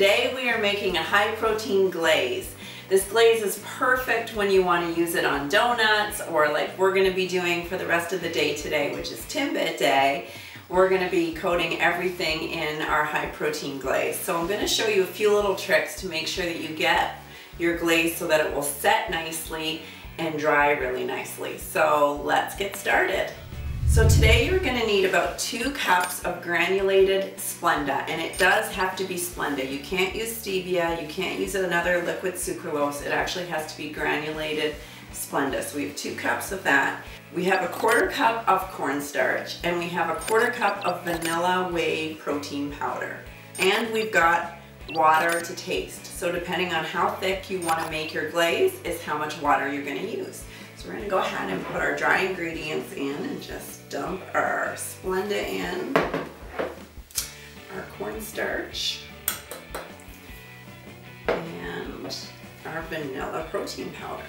Today we are making a high protein glaze. This glaze is perfect when you want to use it on donuts or like we're going to be doing for the rest of the day today, which is Timbit Day. We're going to be coating everything in our high protein glaze. So I'm going to show you a few little tricks to make sure that you get your glaze so that it will set nicely and dry really nicely. So let's get started. So today you're going to need about 2 cups of granulated Splenda, and it does have to be Splenda. You can't use stevia, you can't use another liquid sucralose, it actually has to be granulated Splenda. So we have 2 cups of that. We have a 1/4 cup of cornstarch, and we have a 1/4 cup of vanilla whey protein powder. And we've got water to taste. So depending on how thick you want to make your glaze is how much water you're going to use. So we're going to go ahead and put our dry ingredients in and just dump our Splenda in, our cornstarch, and our vanilla protein powder.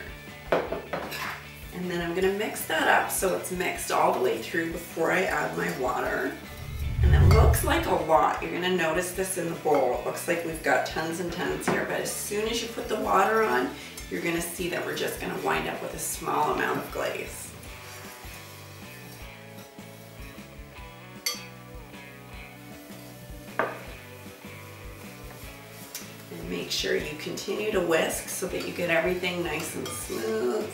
And then I'm going to mix that up so it's mixed all the way through before I add my water. And it looks like a lot. You're going to notice this in the bowl. It looks like we've got tons and tons here, but as soon as you put the water on, you're going to see that we're just going to wind up with a small amount of glaze. And make sure you continue to whisk so that you get everything nice and smooth.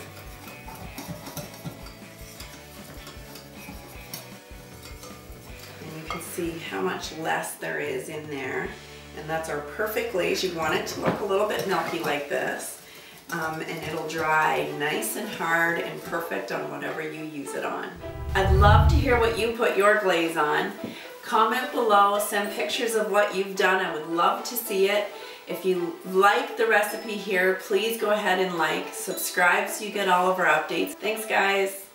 And you can see how much less there is in there. And that's our perfect glaze. You want it to look a little bit milky like this. And it'll dry nice and hard and perfect on whatever you use it on. I'd love to hear what you put your glaze on. Comment below, send pictures of what you've done. I would love to see it. If you like the recipe here, please go ahead and like, subscribe so you get all of our updates. Thanks guys.